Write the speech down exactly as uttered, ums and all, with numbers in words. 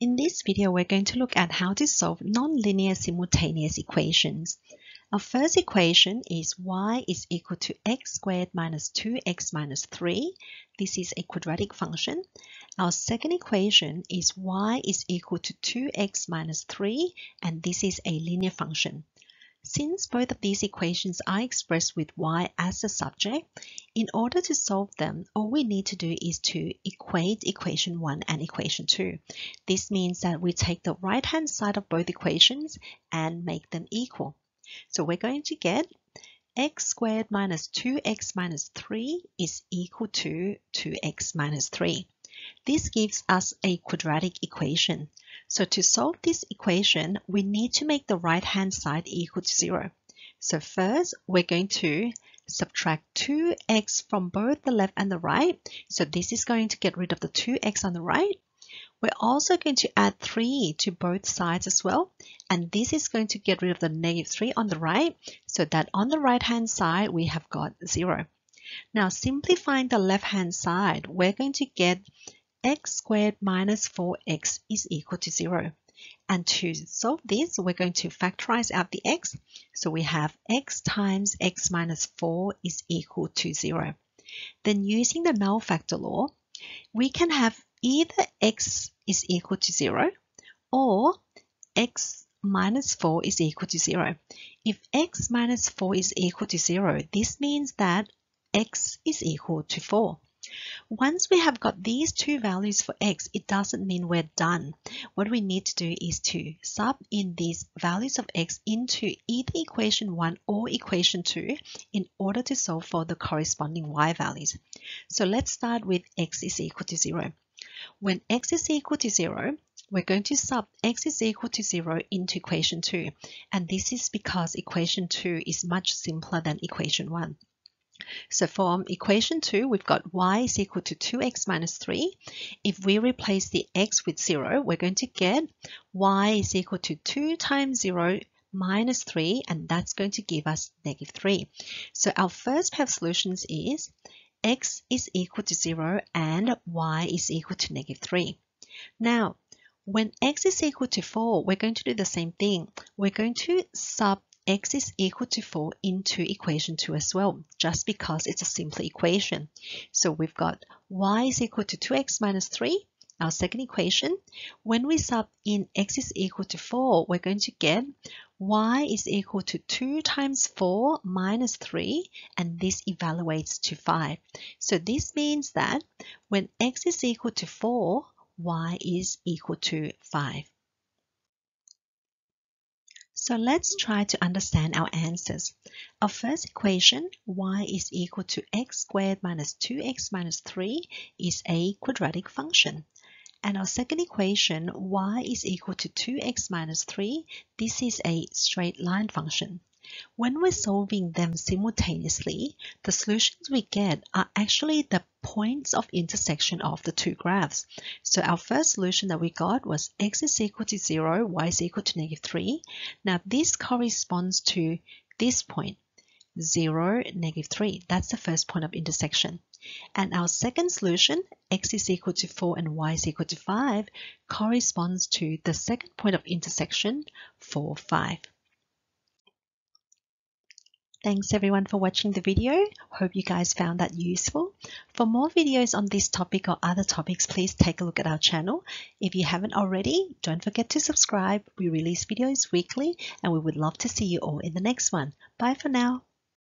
In this video, we're going to look at how to solve nonlinear simultaneous equations. Our first equation is y is equal to x squared minus two x minus three. This is a quadratic function. Our second equation is y is equal to two x minus three, and this is a linear function. Since both of these equations are expressed with y as the subject, in order to solve them, all we need to do is to equate equation one and equation two. This means that we take the right-hand side of both equations and make them equal. So we're going to get x squared minus two x minus three is equal to two x minus three. This gives us a quadratic equation. So to solve this equation, we need to make the right-hand side equal to zero. So first, we're going to subtract two x from both the left and the right. So this is going to get rid of the two x on the right. We're also going to add three to both sides as well. And this is going to get rid of the negative three on the right, so that on the right-hand side, we have got zero. Now simplifying the left-hand side, we're going to get x squared minus four x is equal to zero. And to solve this, we're going to factorize out the x. So we have x times x minus four is equal to zero. Then using the null factor law, we can have either x is equal to zero or x minus four is equal to zero. If x minus four is equal to zero, this means that x is equal to four. Once we have got these two values for x, it doesn't mean we're done. What we need to do is to sub in these values of x into either equation one or equation two in order to solve for the corresponding y values. So let's start with x is equal to zero. When x is equal to zero, we're going to sub x is equal to zero into equation two. And this is because equation two is much simpler than equation one. So from equation two, we've got y is equal to two x minus three. If we replace the x with zero, we're going to get y is equal to two times zero minus three, and that's going to give us negative three. So our first pair of solutions is x is equal to zero and y is equal to negative three. Now, when x is equal to four, we're going to do the same thing. We're going to sub x is equal to four into equation two as well, just because it's a simple equation. So we've got y is equal to two x minus three, our second equation. When we sub in x is equal to four, we're going to get y is equal to two times four minus three, and this evaluates to five. So this means that when x is equal to four, y is equal to five. So let's try to understand our answers. Our first equation, y is equal to x squared minus two x minus three, is a quadratic function. And our second equation, y is equal to two x minus three, this is a straight line function. When we're solving them simultaneously, the solutions we get are actually the points of intersection of the two graphs. So our first solution that we got was x is equal to zero, y is equal to negative three. Now this corresponds to this point, zero, negative three. That's the first point of intersection. And our second solution, x is equal to four and y is equal to five, corresponds to the second point of intersection, four, five. Thanks everyone for watching the video. Hope you guys found that useful. For more videos on this topic or other topics, please take a look at our channel. If you haven't already, don't forget to subscribe. We release videos weekly and we would love to see you all in the next one. Bye for now.